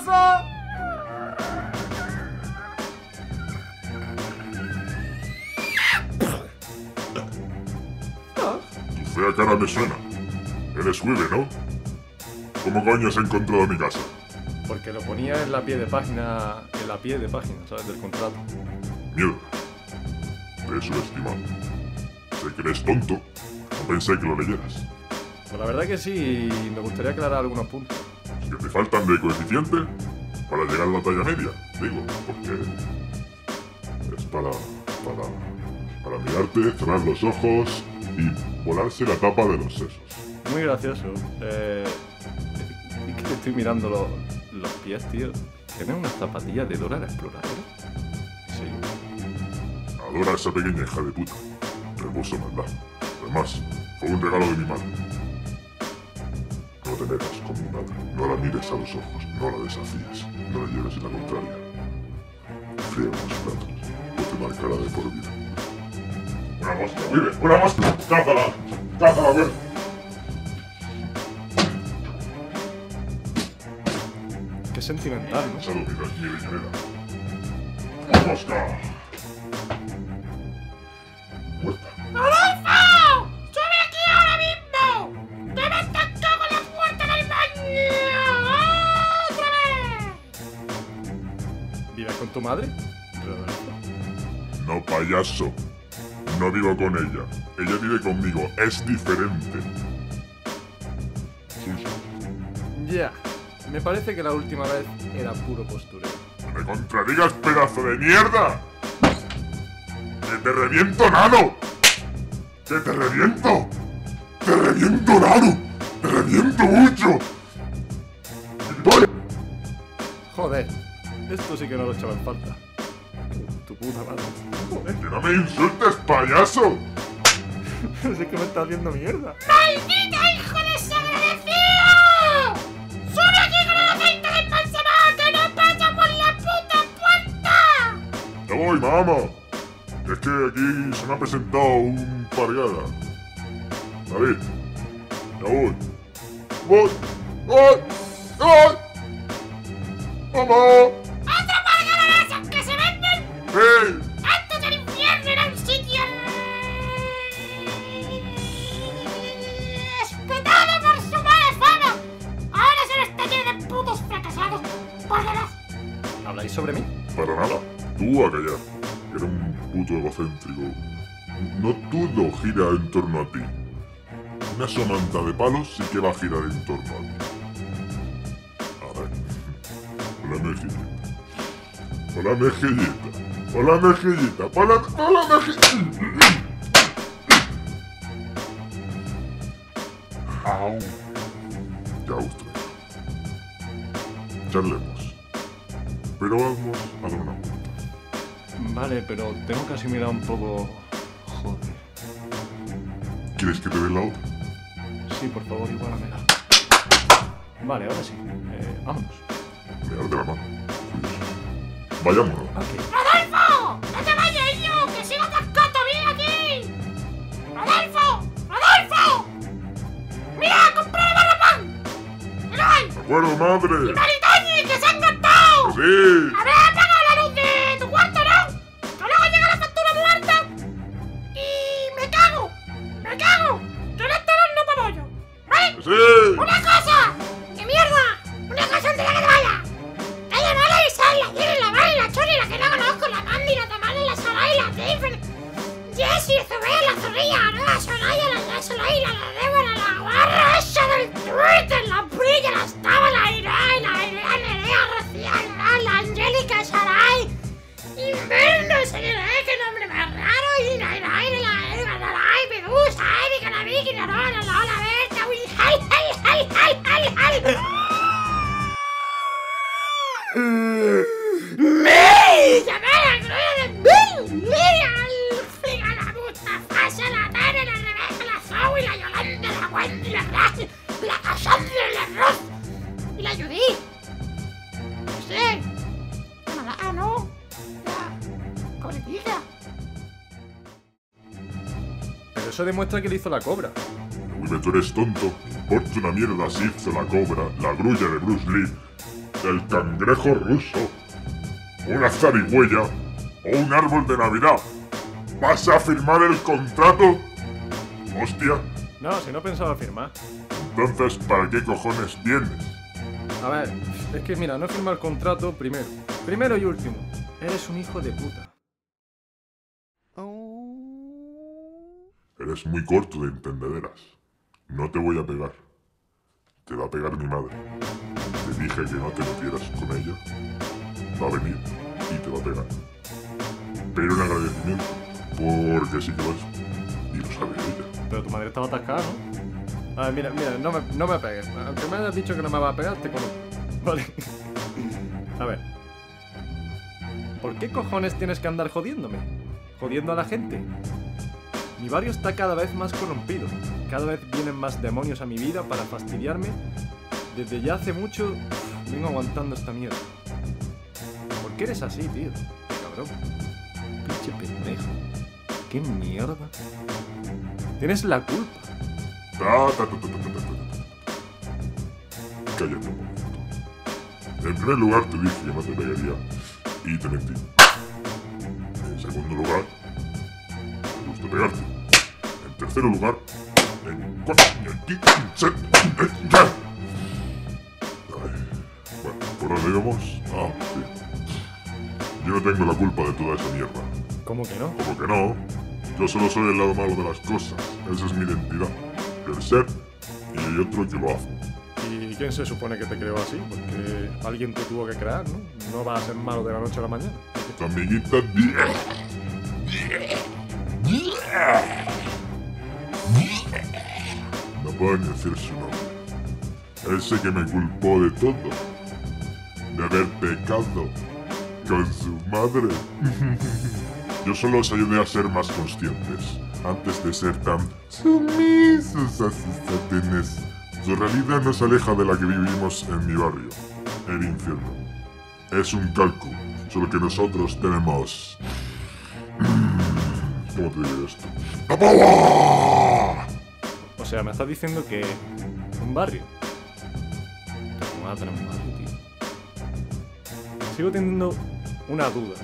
pasa? Tu fea cara me suena. Eres Weave, ¿no? ¿Cómo coño has encontrado mi casa? Porque lo ponía en la pie de página, ¿sabes? Del contrato. Mierda. Te he subestimado. Sé que eres tonto. No pensé que lo leyeras. Pues la verdad que sí, y me gustaría aclarar algunos puntos. Que te faltan de coeficiente para llegar a la talla media, digo, porque es para mirarte, cerrar los ojos y volarse la tapa de los sesos. Muy gracioso. Es que te estoy mirando los pies, tío. ¿Tienes unas zapatillas de Dora la Exploradora? Sí. Adora a esa pequeña hija de puta. Repuso maldad. Además, fue un regalo de mi madre. No te metas con mi madre, no la mires a los ojos, no la desafíes, no le lleves la contraria. Friega los platos, no te marcará de por vida. ¡Una mosca, vive! ¡Una mosca! ¡Cázala! ¡Cázala, güey! Qué sentimental, ¿no? Salud, mi riñonera. ¡Una mosca! ¡Muerta! ¡Adolfo! ¡Sube aquí ahora mismo! ¡Te metas! ¿Vives con tu madre? No, payaso. No vivo con ella. Ella vive conmigo. Es diferente. Ya. Yeah. Me parece que la última vez era puro postureo. ¡No me contradigas, pedazo de mierda! ¡Que te reviento, nano! ¡Que te reviento! ¡Te reviento, nano! ¡Te reviento mucho! ¡Voy! Joder. Esto sí que no lo echaba en falta. Tu puta madre. ¡Joder! ¡Que no me insultes, payaso! Es que me está haciendo mierda. ¡Maldita hijo desagradecido! ¡Sube aquí con la gente de Pansamá! ¡Que no pasa por la puta puerta! ¡Ya voy, mamá! Es que aquí se me ha presentado un pargada. David, ya voy. ¡Voy! ¡Voy! ¡Voy! ¡Mamá! ¡Ey! ¡Antes del infierno era un sitio respetado por su mala fama! ¡Ahora se les está lleno de putos fracasados! ¡Págalas! ¿Habláis sobre mí? Para nada. Tú a callar. Eres un puto egocéntrico. No todo gira en torno a ti. Una somanta de palos sí que va a girar en torno a ti. A ver. Hola, mejillita. Hola, mejillita. ¡Hola, mejillita! ¡Hola, mejillita! ¡Au! Ya, usted. Charlemos. Pero vamos a dar una vuelta. Vale, pero tengo que asimilar un poco... Joder. ¿Quieres que te dé la otra? Sí, por favor, igualamela. Vale, ahora sí. Vámonos. Me arde la mano. Vayámonos. Okay. ¡No te vayas, niño! ¡Que sigo cascado bien aquí! ¡Adolfo! ¡Adolfo! ¡Mira! ¡Compré el barrapán! ¡No hay! ¡De acuerdo, madre! ¡Y Maritoñi! ¡Que se han cantado! ¡Sí! ¡Habré apagado la luz de tu cuarto, no! ¡Que luego llega la factura muy alta! ¡Y me cago! ¡Me cago! ¡Que no estará en un pollo! ¿Vale? ¡Sí! ¡Una cosa! ¡Qué mierda! ¡Una cosa antes de que te vaya! ¡Ella no la Isabel! ¡La quiere la Vale, la Chori, la que no conozco! ¡La Mandy, la Tamale, la Sarai, la Tiffany! ¡Jessie, Zubea, la Zorrilla! ¡No, la Soraya, la Solai, la Débora, la Guarra esa del Twitter! ¡La Brilla, la Estaba, la Irai, la Nerea, Racial, la Angélica, Sarai! ¡Inverno, señora! ¡Qué nombre más raro! ¡Y la Irai, la Eva, la Lai, Medusa, Erika, la Vicky, la Nora, la Ola Berta! ¡Ay, ay, ay, ay, ay, ay! ¡Ay! ¡Me! ¡Llamar a la gloria de mí! ¡Mira! ¡Fliga la puta! ¡Fase la Tere, la Rebeca, la Zoe, la Yolanda, la Wendy, la Rachi, la Cassandra, la Ross y la Judith! ¡No sé! ¡Ah, no! ¡La cobretita! Pero eso demuestra que le hizo la cobra. Uy, tú eres tonto. Importa una mierda si hizo la cobra, la grulla de Bruce Lee. del cangrejo ruso, una zarigüeya o un árbol de Navidad. ¿Vas a firmar el contrato? ¡Hostia! No, si no pensaba firmar. Entonces, ¿para qué cojones vienes? A ver, es que mira, no he firmado el contrato primero. Primero y último, eres un hijo de puta. Eres muy corto de entendederas. No te voy a pegar. Te va a pegar mi madre. Te dije que no te metieras con ella. Va a venir y te va a pegar. Pero un agradecimiento, porque si te vas, y lo sabe ella. Pero tu madre estaba atascada, ¿no? A ver, mira, no me pegues. Aunque me hayas dicho que no me vas a pegar, te conozco. Vale. A ver. ¿Por qué cojones tienes que andar jodiéndome? Jodiendo a la gente. Mi barrio está cada vez más corrompido. Cada vez vienen más demonios a mi vida para fastidiarme. Desde ya hace mucho vengo aguantando esta mierda. ¿Por qué eres así, tío? Cabrón. Pinche pendejo. ¿Qué mierda? Tienes la culpa. Cállate un momento. En primer lugar te dije que no te pegaría y te mentí. En segundo lugar, me gusta pegarte. En tercer lugar, en cuarto, en quinto, en sexto, en ya. Bueno, ¿por dónde íbamos? Ah, sí. Yo no tengo la culpa de toda esa mierda. ¿Cómo que no? ¿Cómo que no? Yo solo soy el lado malo de las cosas. Esa es mi identidad. El ser y el otro que lo hace. ¿Y quién se supone que te creó así? Porque alguien te tuvo que crear, ¿no? No vas a ser malo de la noche a la mañana. Tu amiguita... No puedo ni decir su nombre. Ese que me culpó de todo. De haber pecado. Con su madre. Yo solo os ayudé a ser más conscientes. Antes de ser tan sumisos a sus satines. Su realidad nos aleja de la que vivimos en mi barrio. El infierno. Es un cálculo. Solo que nosotros tenemos... ¿Cómo te digo esto? ¡Apaga! O sea, me estás diciendo que... un barrio. ¿Cómo vas a tener un barrio, tío? Sigo teniendo una duda.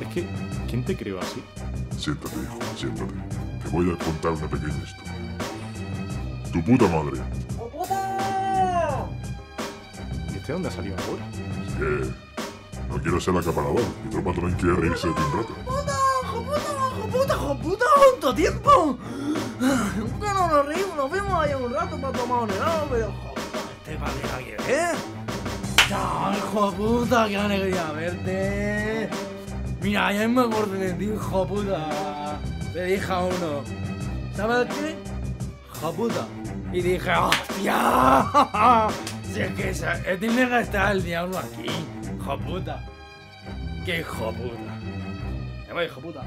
Es que... ¿quién te creó así? Siéntate, hijo, siéntate. Te voy a contar una pequeña historia. ¡Tu puta madre! ¡Tu puta! ¿Y este dónde ha salido ahora? Es que... no quiero ser acaparador. Mi tropa también quiere reírse de ti un rato. ¡Puta, cuánto tiempo! Nunca nos reímos, nos vimos ahí un rato para tomar un helado, pero joder, este padre aquí, ¿eh? ¡Ya, hijo de puta, qué alegría verte! Mira, ya me acuerdo de ti, hijo de puta. Le dije a uno, ¿sabes qué? ¡Hijo de puta! Y dije, ¡hostia! Si es que tiene que estar el diablo aquí, hijo de puta. ¡Qué hijo de puta! ¡Me voy, hijo de puta!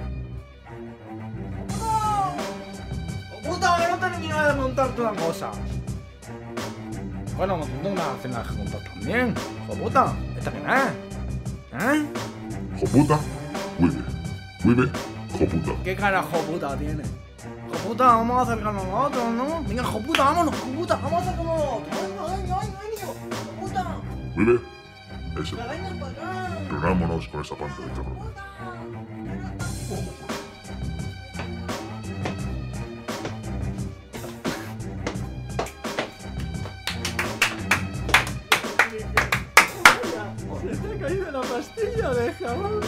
¡Puta, que no te terminaba de montar toda la cosa! Bueno, me apunto una cena de juntos también. ¡Joputa! ¿Esta que nada? ¿Eh? ¡Joputa! ¡Huive! ¡Huive! ¡Joputa! ¿Qué cara joputa tiene? ¡Joputa, vamos a acercarnos a nosotros, no! ¡Venga, joputa, vámonos, joputa! ¡Vamos a acercarnos a nosotros! ¡Venga, joputa! ¡Huive! ¡Eso! ¡Ronámonos con esa panta de cabrón! ¡Te ha caído la pastilla de jabón!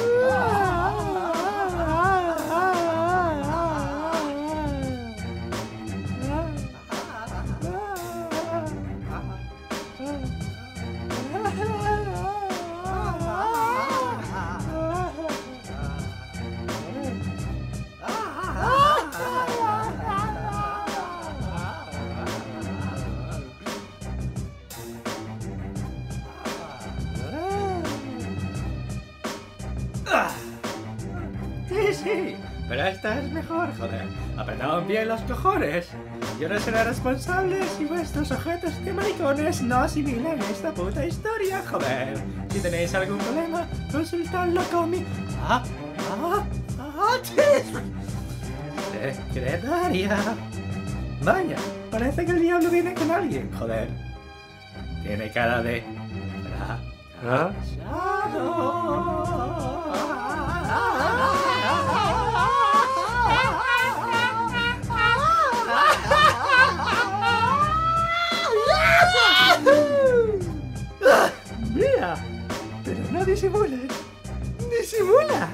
Sí, pero esta es mejor, joder. Apretaban bien los cojones. Yo no seré responsable si vuestros objetos de maricones no asimilan esta puta historia, joder. Si tenéis algún problema, consultadlo con mi... secretaria. Vaya, parece que el diablo viene con alguien, joder. Tiene cara de... ¿Ah? Mira, pero no disimula. Disimula,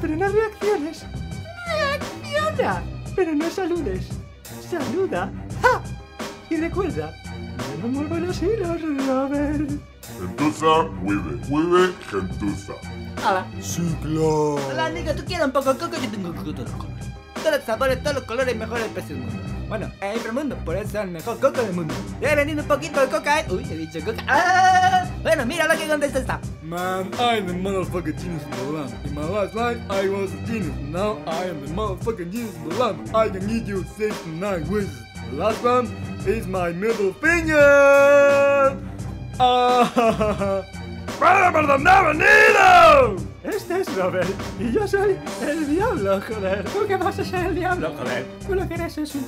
pero no reacciones. Reacciona, pero no saludes. Saluda. ¡Ja! Y recuerda, no me muevan los hilos, Robert. Gentuza, hueve, hueve, gentuza. ¡Hala! ¡Sí, claro! ¡Hala, nigga! Tú quieres un poco de coco, yo tengo coco de todos los colores. Todos los sabores, todos los colores, mejor el pez del mundo. Bueno, el inframundo, por eso es el mejor coco del mundo. He venido un poquito de coca, Uy, he dicho coca. ¡Ah! Bueno, mira lo que contesta esta. Man, I'm the motherfucking genius of the lamp. In my last life, I was a genius. Now I am the motherfucking genius of the lamp. I can give you 6 to 9 wishes. The last one is my middle finger. ¡Para perdonar, venido! Este es Robert, y yo soy el diablo, joder. ¿Tú qué vas a ser el diablo, joder? Tú lo que eres es un...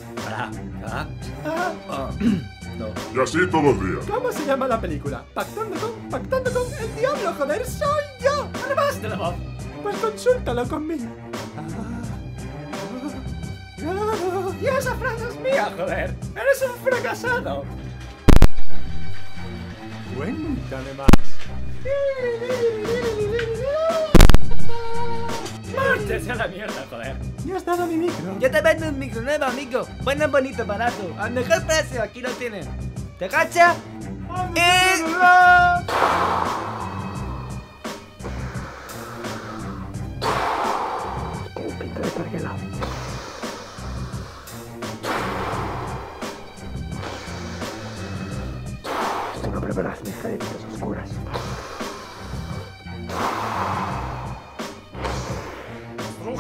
No. Y así todos los días. ¿Cómo se llama la película? Pactando con el diablo, joder, soy yo. Además de la voz. Pues consúltalo conmigo. Y esa frase es mía, joder. Eres un fracasado. Cuéntame más. ¡Márchese a la mierda, joder! ¡Ya has dado mi micro! ¡Yo te vendo un micro nuevo, amigo! Bueno, bonito, barato, al mejor precio, aquí lo tienen. ¡Te cacha! ¡Y no! Verás mis caídas oscuras. Te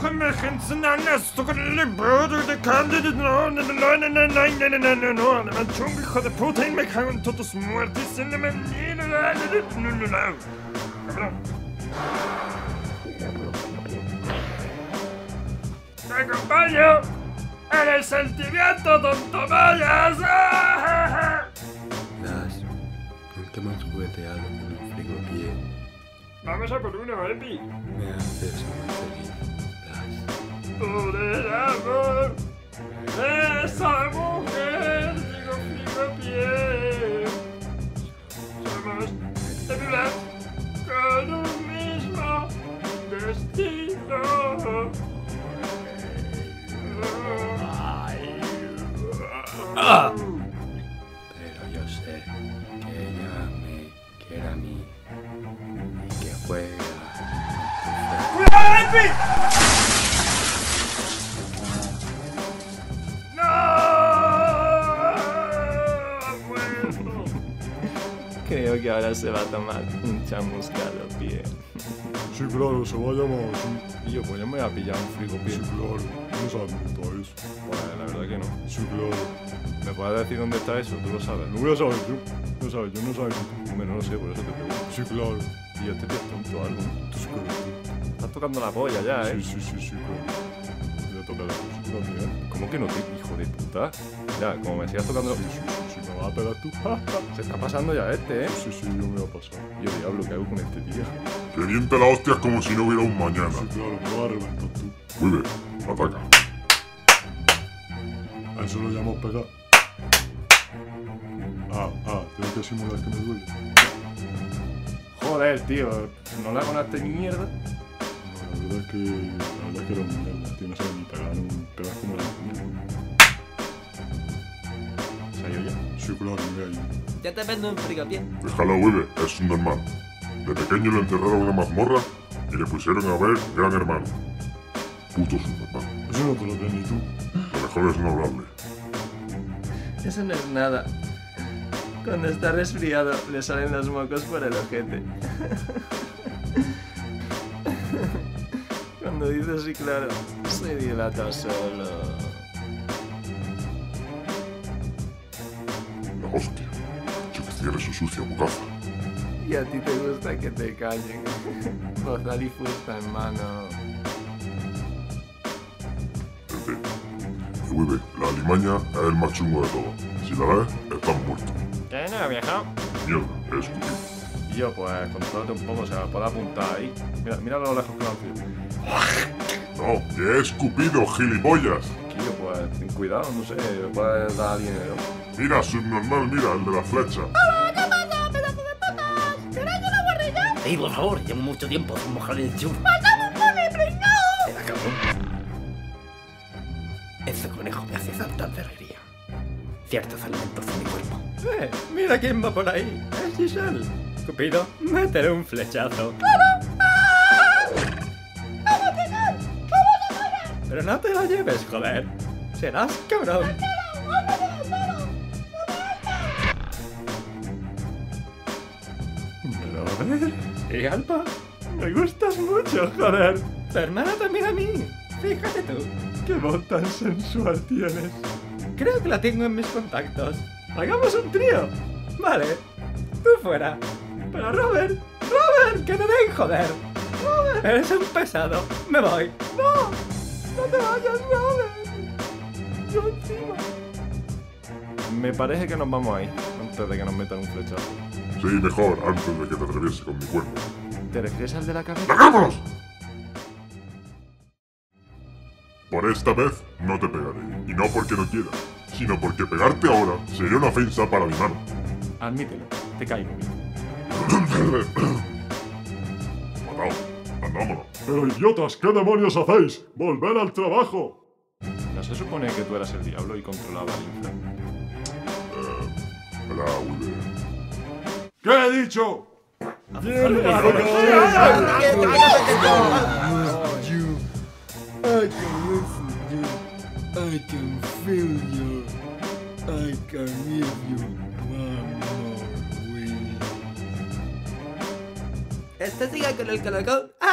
acompaño en el sentimiento, tonto vayas. Te más jugueteado con un frigo pie. Vamos a por uno, Epi. Me haces muy feliz. Por el amor de esa mujer, digo frigo pie. Somos Epiblas con un mismo destino. ¡Ah! Creo que ahora se va a tomar un chamuscado pie. Sí, claro, se va a llamar así. Y yo, pues yo me voy a pillar un frigo pie. Sí, claro, no sabes dónde está eso. Pues la verdad que no. Sí, claro. ¿Me puedes decir dónde está eso? Tú lo sabes. No voy a saber yo. No sabes, yo no sabes. Hombre, no lo sé, por eso te pregunto. Sí, claro. Y yo te pido tonto algo. Tú sí, claro. Estás tocando la polla ya, ¿eh? Sí, claro. Ya toca la música mía. ¿Cómo que no te, hijo de puta? Ya, como me sigas tocando... Sí, me vas a pegar tú. Se está pasando ya este, ¿eh? Sí, yo me voy a pasar. Yo, diablo, ¿qué hago con este tío? Revienta la hostia como si no hubiera un mañana. Sí, claro, me vas a reventar tú. Muy bien, ataca. A eso lo llamo pegar. Tengo que simular que me duele. Joder, tío, ¿no la ganaste ni mierda? La verdad es que era un mierda, tío, no sabía ni pegar, pegas como la mierda. ¿Salió ya? Sí, claro, mira ahí. Ya te vendo un frigopié. Déjalo, Webe, es normal. De pequeño lo encerraron en una mazmorra y le pusieron a ver Gran Hermano. Puto subnormal. Eso no te lo crees ni tú. Lo mejor es no hablarle. Eso no es nada. Cuando está resfriado, le salen los mocos por el ojete. Cuando dice así, claro, se dilata solo. La hostia, yo que cierre su sucia bocaza. Y a ti te gusta que te callen. Bozal y fusta en mano. Perfecto. Y hueve, la alimaña es el más chungo de todo. Si la ves, estás muerto. ¿Qué no, viejo? Mierda, es un tío. Tío, pues controlate un poco, o sea, puedo apuntar ahí. Mira, mira lo lejos que lo han... ¡No! ¡Te he escupido, gilipollas! Tío, pues ten cuidado, no sé, me puedes dar dinero. Mira, subnormal, mira, el de la flecha. ¡Hola! ¿Qué pasa, pedazo de patas? ¿Queréis una guarrilla? Sí, por favor, llevo mucho tiempo sin mojar el chulo. ¡Pasamos por mi pringao! ¡Era cabrón! Ese conejo me hace tanta alegría. Ciertos alimentos en mi cuerpo. Sí, mira quién va por ahí. Es Giselle. Cupido, métele un flechazo. ¡Claro! ¡Ah! ¡Vamos, Giselle! ¡Vamos a parar! Pero no te la lleves, joder. Serás cabrón. Robert y Alba, me gustas mucho, joder. Tu hermana también a mí. Fíjate tú. Qué voz tan sensual tienes. Creo que la tengo en mis contactos. ¡Hagamos un trío! Vale, tú fuera. Pero Robert, Robert, que te den, joder. Robert, eres un pesado. Me voy. No, no te vayas, Robert. Yo encima. Me parece que nos vamos ahí, antes de que nos metan un flechazo. Sí, mejor, antes de que te atraviese con mi cuerpo. ¿Te regresas de la cabeza? ¡Hagamos! Por esta vez no te pegaré, y no porque no quiera, sino porque pegarte ahora sería una ofensa para mi mano. Admítelo, te caigo bien. Matado, andámonos. Pero idiotas, ¿qué demonios hacéis? ¡Volver al trabajo! ¿No se supone que tú eras el diablo y controlabas el infierno? La UD. ¿Qué he dicho? I can listen to you, I can feel you, I can give you one more win. ¿Estás liga con el colocón? ¡Ah!